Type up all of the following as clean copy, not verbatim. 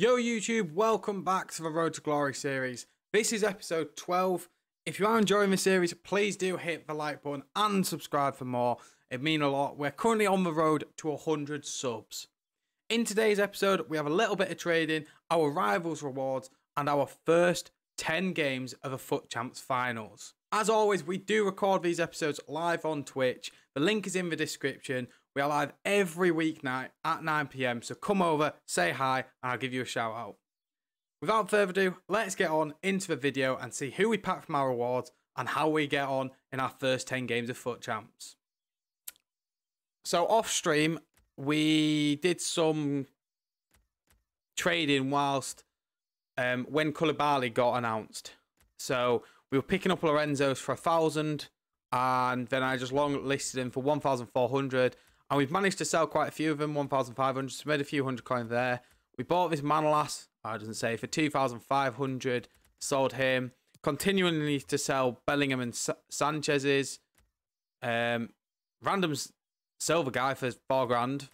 Yo YouTube, welcome back to the Road to Glory series. This is episode 12. If you are enjoying this series, please do hit the like button and subscribe for more. It means a lot. We're currently on the road to 100 subs. In today's episode, we have a little bit of trading, our rivals rewards, and our first 10 games of the Foot Champs finals. As always, we do record these episodes live on Twitch. The link is in the description. We are live every weeknight at 9 PM, so come over, say hi, and I'll give you a shout out. Without further ado, let's get on into the video and see who we pack from our rewards and how we get on in our first 10 games of Foot Champs. So off stream, we did some trading whilst when Gullibaly got announced. So we were picking up Lorenzo's for 1,000, and then I just long listed him for 1,400. And we've managed to sell quite a few of them, 1,500. So made a few hundred coin there. We bought this Manolas, I doesn't say, for 2,500. Sold him. Continually to sell Bellingham and Sanchez's. Random silver guy for 4 grand.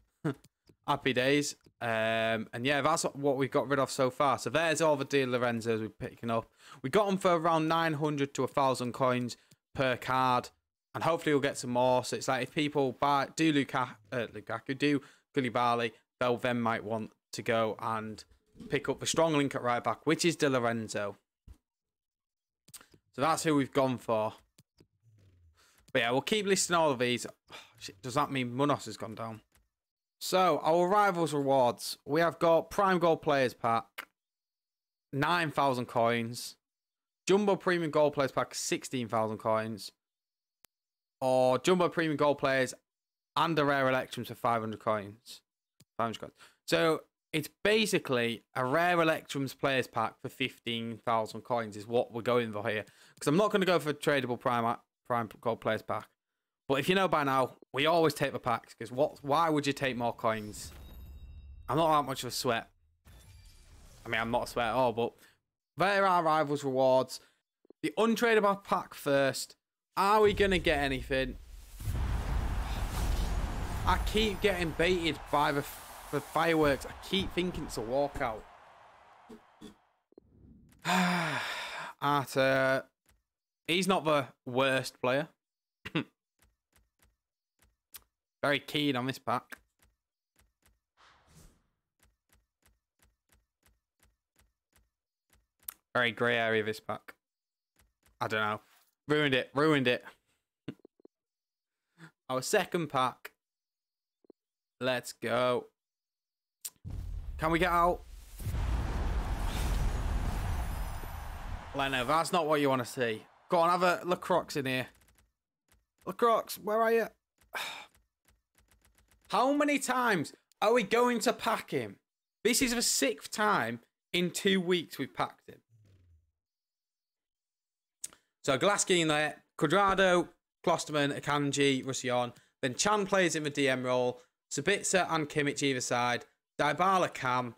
Happy days. And yeah, that's what we've got rid of so far. So there's all the deal Lorenzo's we're picking up. We got them for around 900 to 1,000 coins per card. And hopefully we'll get some more. So it's like if people buy, do Gullibaly, they'll then might want to go and pick up the strong link at right back, which is De Lorenzo. So that's who we've gone for. But yeah, we'll keep listing all of these. Oh, shit, does that mean Munoz has gone down? So our rivals rewards. We have got Prime Gold Players Pack, 9,000 coins. Jumbo Premium Gold Players Pack, 16,000 coins. Or Jumbo Premium Gold Players and a Rare Electrums for 500 coins. 500 coins. So it's basically a Rare Electrums Players Pack for 15,000 coins is what we're going for here. Because I'm not going to go for a tradable Prime Gold Players Pack. But if you know by now, we always take the packs. Because why would you take more coins? I'm not that much of a sweat. I mean, I'm not a sweat at all, but there are rivals rewards. The untradable pack first. Are we going to get anything? I keep getting baited by the fireworks. I keep thinking it's a walkout. He's not the worst player. Very keen on this pack. Very grey area, this pack. I don't know. Ruined it. Ruined it. Our second pack. Let's go. Can we get out? Leno, that's not what you want to see. Go on, have a Lacroix in here. Lacroix, where are you? How many times are we going to pack him? This is the 6th time in 2 weeks we've packed him. So Golaski in there, Cuadrado, Klosterman, Akanji, Rusyon. Then Chan plays in the DM role. Sabitsa and Kimmich either side. Dybala cam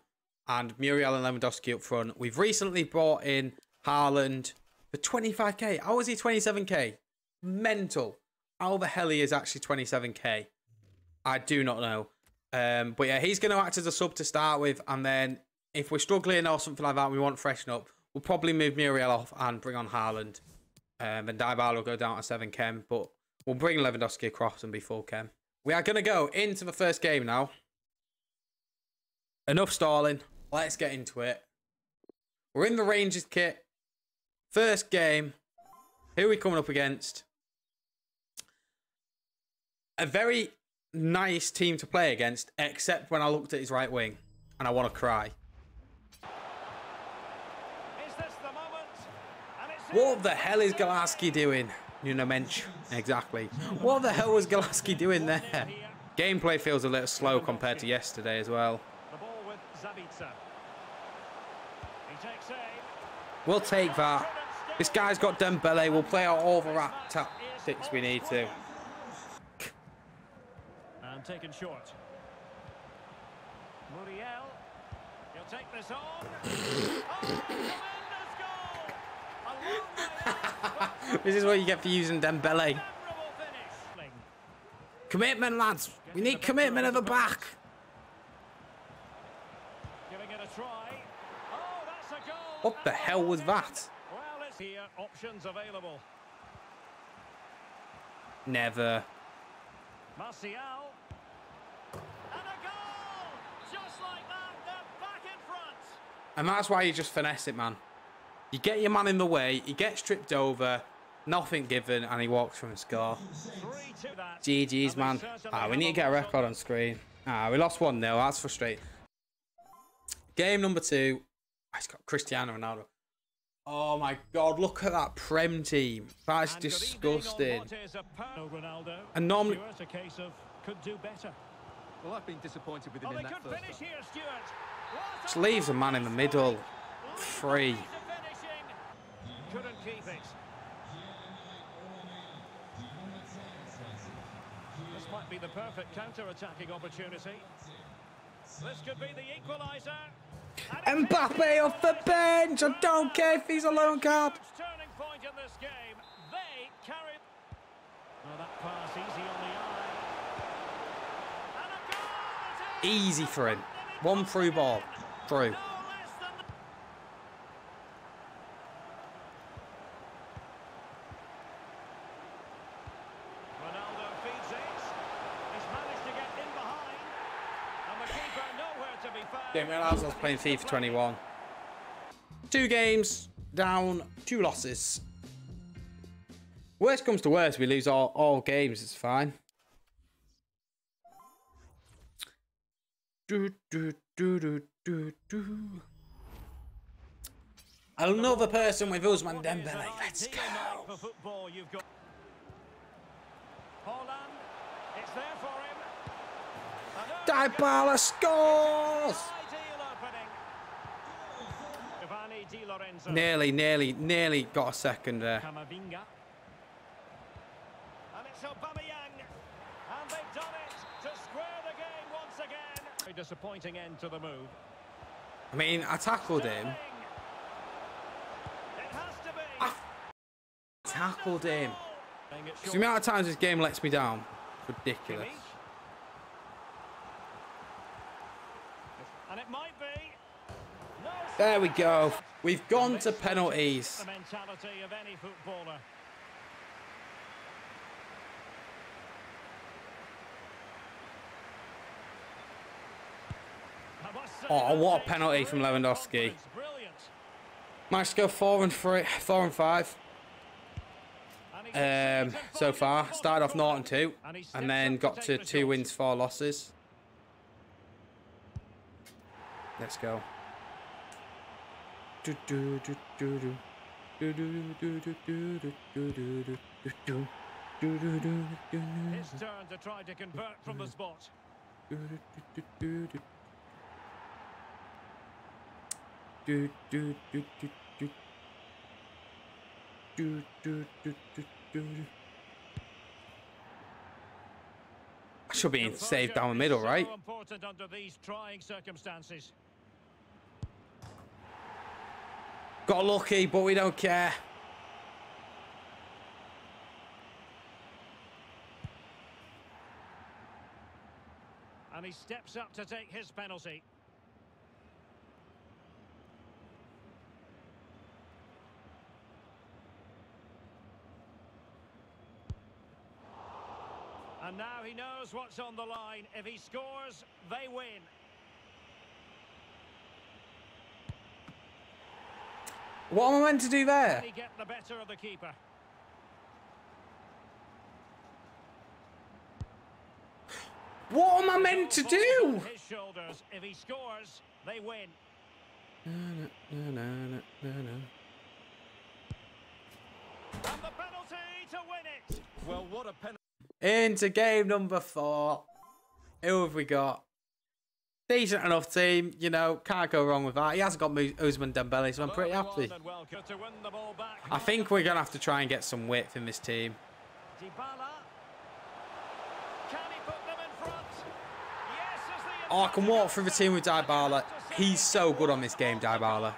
and Muriel and Lewandowski up front. We've recently brought in Haaland for 25k. How is he 27k? Mental. How the hell he is actually 27k? I do not know. But yeah, he's going to act as a sub to start with. And then if we're struggling or something like that, we want to freshen up. We'll probably move Muriel off and bring on Haaland. Then Dybala will go down to 7 chem, but we'll bring Lewandowski across and be 4 chem. We are going to go into the first game now. Enough stalling. Let's get into it. We're in the Rangers kit. First game. Who are we coming up against? A very nice team to play against, except when I looked at his right wing, and I want to cry. What the hell is Golaski doing? Nuno Mensch. Exactly. What the hell was Golaski doing there? Gameplay feels a little slow compared to yesterday as well. We'll take that. This guy's got Dembele. We'll play out all the tactics we need to. I'm taking short. Muriel. He'll take this on. This is what you get for using Dembele. Commitment, lads. We need commitment at the back. Giving it a try. What the hell was that? Never. And that's why you just finesse it, man. You get your man in the way, he gets tripped over, nothing given, and he walks from the score. GG's, man. Ah, we need to get a record on screen. Ah, we lost 1-0. That's frustrating. Game number 2. It's got Cristiano Ronaldo. Oh, my God. Look at that Prem team. That is disgusting. And normally... Well, I've been disappointed with him in that first half. Just leaves a man in the middle. Free. Couldn't keep it. This might be the perfect counter-attacking opportunity. This could be the equaliser. Mbappe off the bench. I don't care if he's a lone card. Turning point in this game. They carry. Well, that pass easy on the eye. And a goal. Easy for him. One through ball. Through. Didn't realise I was playing FIFA 21. 2 games down, 2 losses. Worst comes to worst, we lose all games. It's fine. Another person with Usman Dembele. Let's go. Dybala scores. Nearly got a second there. Disappointing end to the move. I mean, I tackled him. Because the amount of times this game lets me down, ridiculous. And it might be. There we go. We've gone to penalties. The mentality of any footballer. Oh, what a penalty from Lewandowski. Managed to go 4 and 5. So far. Started off 0-2. And then got to 2 wins, 4 losses. Let's go. His turn to try to convert from the spot. I should be saved down the middle, right? So important under these trying circumstances. Got lucky, but we don't care. And he steps up to take his penalty. And now he knows what's on the line. If he scores, they win. What am I meant to do there? Can he get the better of the keeper? What am I meant to do? His shoulders. If he scores, they win. And the penalty to win it. Well, what a penalty. Into game number 4. Who have we got? Decent enough team, you know, can't go wrong with that. He hasn't got Usman Dembele, so I'm pretty happy. I think we're going to have to try and get some width in this team. Oh, I can walk through the team with Dybala. He's so good on this game, Dybala.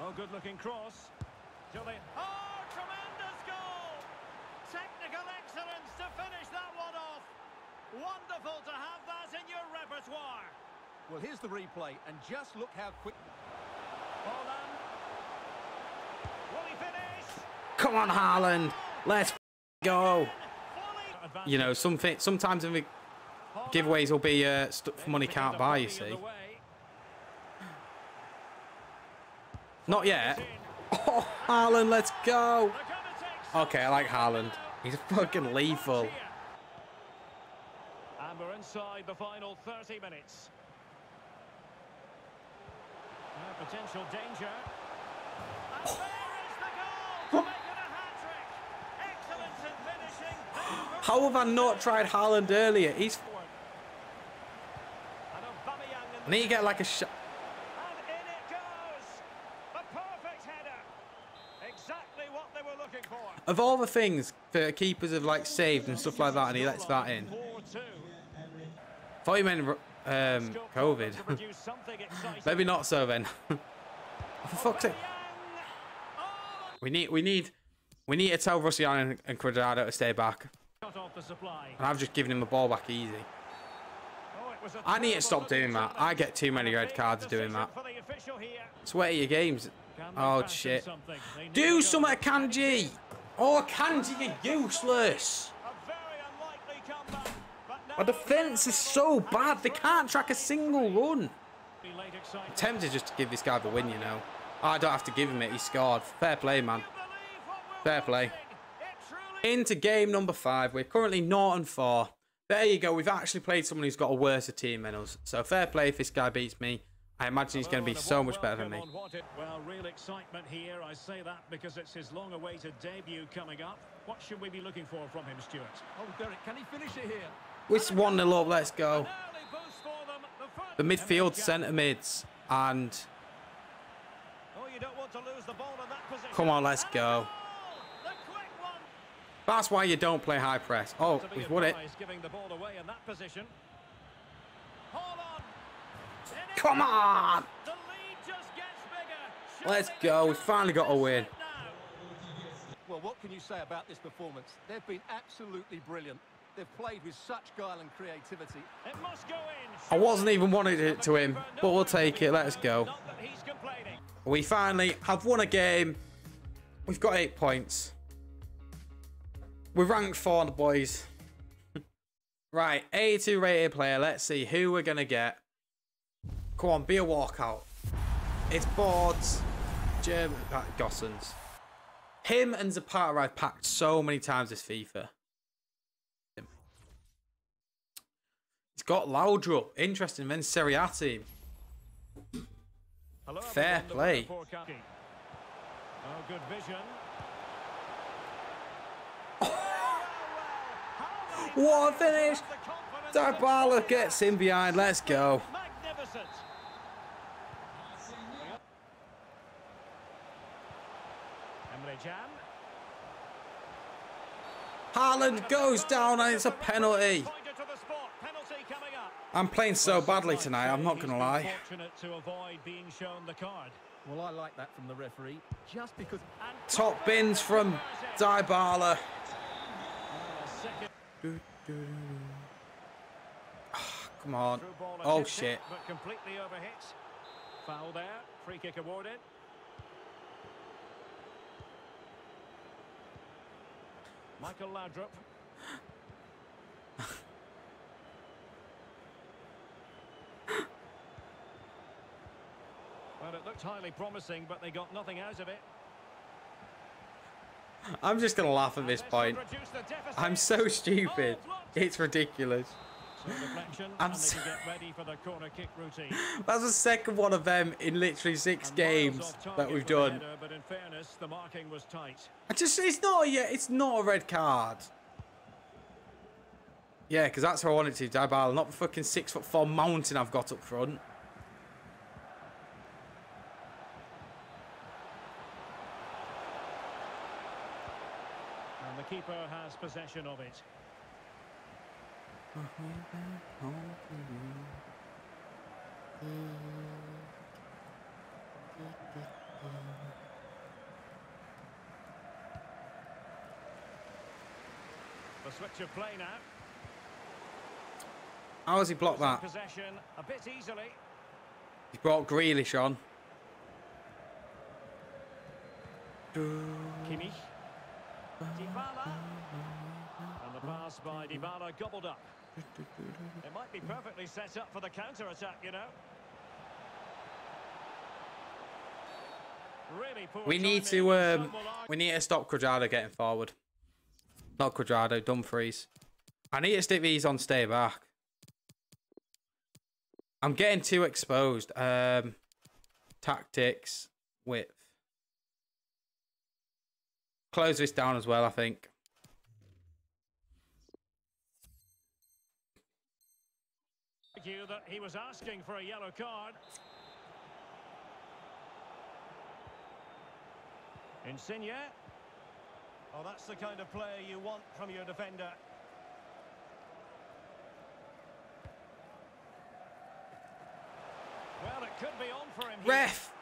Oh, good looking cross. Wonderful to have that in your repertoire. Well, here's the replay, and just look how quick. Haaland. Will he finish? Come on, Haaland. Let's go. You know, something. Sometimes in the giveaways will be stuff money can't buy. You see. Not yet. Oh, Haaland, let's go. Okay, I like Haaland. He's fucking lethal. And we're inside the final 30 minutes. No potential danger. And there is the goal. Making a hat-trick. Excellence in finishing. How have I not tried Haaland earlier? He's... I need to get like a shot. Of all the things that keepers have like saved and stuff like that, and he lets that in. Thought you meant COVID. Maybe not so then. Oh, for fuck's sake. We need to tell Rusyon and Cuadrado to stay back. And I've just given him the ball back easy. I need to stop doing that. I get too many red cards doing that. Swear to your games. Oh shit. Do some Akanji! Oh, Akanji, you're useless! Our defence is so bad, they can't track a single run. I'm tempted just to give this guy the win, you know. Oh, I don't have to give him it, he scored. Fair play, man. Fair play. Into game number 5, we're currently 0-4. There you go, we've actually played someone who's got a worse team than us. So fair play if this guy beats me. I imagine he's going to be so much better than me. Well, real excitement here. I say that because it's his long-awaited debut coming up. What should we be looking for from him, Stuart? Oh, Derek, can he finish it here? It's 1-0 up. Let's go. The midfield centre mids and. Oh, you don't want to lose the ball in that position. Come on, let's go. That's why you don't play high press. Oh, we've won it. Giving the ball away in that position. Come on! The lead just gets bigger. Let's go. We finally got a win. Well, what can you say about this performance? They've been absolutely brilliant. They've played with such guile and creativity. It must go in. I wasn't even wanting it to him, but we'll take it. Let's go. We finally have won a game. We've got 8 points. We're ranked 4, boys. Right, 82 rated player. Let's see who we're going to get. Come on, be a walkout. It's boards. Gossens. Him and Zapata I've packed so many times this FIFA. It's got Laudrup. Interesting. Then Serie A team. Hello, fair play. Oh, good vision. What a finish. Dybala gets in behind. Let's go. Haaland goes down and it's a penalty. I'm playing so badly tonight, I'm not going to lie. Well, I like that from the referee. Just because top bins from Dybala. Oh, come on. Oh shit. But completely overhit. Foul there. Free kick awarded. Michael Laudrup. Well, it looked highly promising, but they got nothing out of it. I'm just going to laugh at this point. I'm so stupid. It's ridiculous. I'm so... That's the second one of them in literally 6 games that we've done. It's not a red card. Yeah, because that's how I want it to, Dybala, not the fucking 6'4" mountain I've got up front. And the keeper has possession of it. The switch of play now. How has he blocked that? A bit easily. He's brought Grealish on. Kimmich. Dybala. And the pass by Dybala gobbled up. It might be perfectly set up for the counter-attack, you know. Really poor. We need to stop Cuadrado getting forward. Not Cuadrado, Dumfries. I need to stick these on stay back. I'm getting too exposed. Tactics, width. Close this down as well, I think. That he was asking for a yellow card. Insigne. Oh, that's the kind of player you want from your defender. Well, it could be on for him. Ref!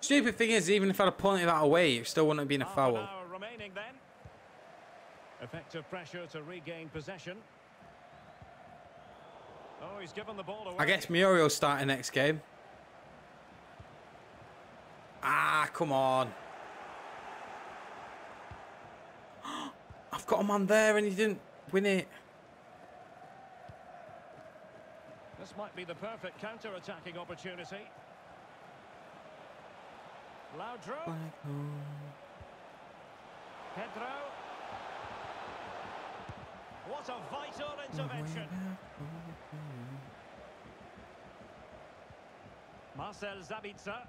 Stupid thing is, even if I'd have pointed that away, it still wouldn't have been a foul. Half an hour remaining then. Effective pressure to regain possession. Oh, he's given the ball away. I guess Muriel's starting next game. Ah, come on. I've got a man there and he didn't win it. This might be the perfect counter-attacking opportunity. Laudrup. Pedro. What a vital intervention. Marcel Sabitsa.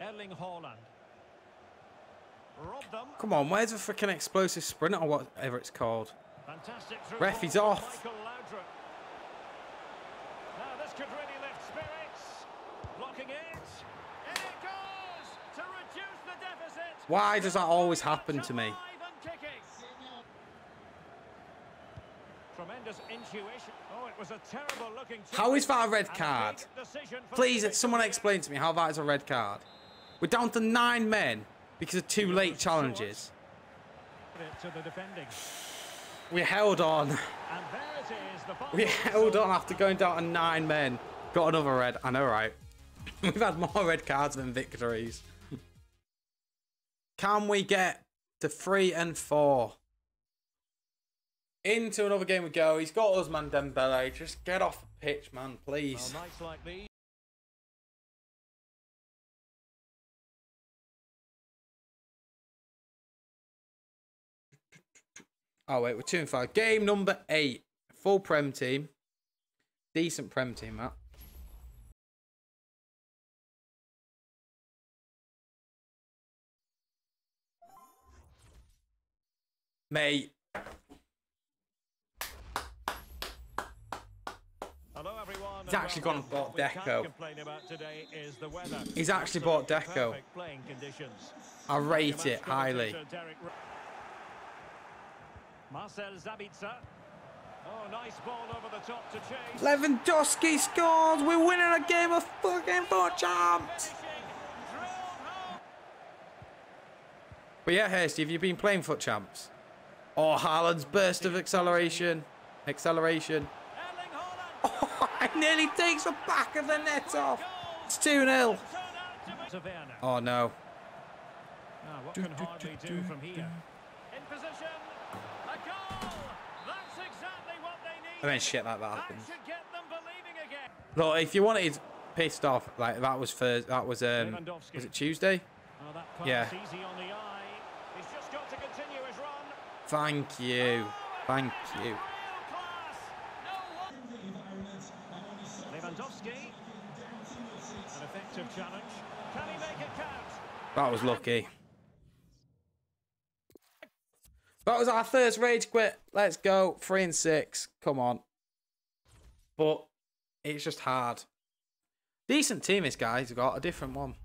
Erling Haaland. Robbed them. Come on, where's the freaking explosive sprint or whatever it's called? Fantastic through. Ref, he's off. Now this could really lift spirits. Blocking it. And it goes to reduce the deficit. Why does that always happen to me? Tremendous intuition. Oh, it was a terrible looking. How is that a red card? Please, someone explain to me how that is a red card. We're down to 9 men because of 2 late challenges. To the defending. We held on. And there it is, the we held on after going down to 9 men. Got another red. I know, right? We've had more red cards than victories. Can we get to 3 and 4? Into another game we go. He's got Usman Dembele. Just get off the pitch, man, please. Well, nights like these. Oh, wait, we're 2 and 5. Game number 8. Full Prem team. Decent Prem team, Matt. Mate. He's actually gone and bought Deco. He's actually bought Deco. I rate it highly. Marcel Sabitsa. Oh, nice ball over the top to chase. Lewandowski scores. We're winning a game of fucking four champs. But yeah, Hasty, have you been playing foot champs? Oh, Haaland's burst of acceleration. It nearly takes the back of the net off. It's 2-0. Oh no. What can Harvey do from here? In position. A goal. That's exactly what they need. I mean, shit like that happens. Look, if you wanted pissed off, like that was Thursday. That was it Tuesday? Oh, that yeah. Easy on the eye. He's just got to continue his run. Thank you. Thank you. An effective challenge. Can he make it count? That was lucky. That was our first rage quit. Let's go. 3 and 6. Come on. But it's just hard. Decent team this guy's got, a different one.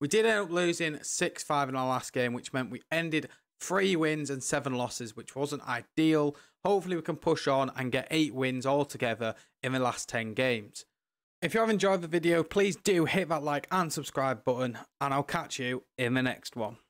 We did end up losing 6-5 in our last game, which meant we ended 3 wins and 7 losses, which wasn't ideal. Hopefully we can push on and get 8 wins altogether in the last 10 games. If you have enjoyed the video, please do hit that like and subscribe button, and I'll catch you in the next one.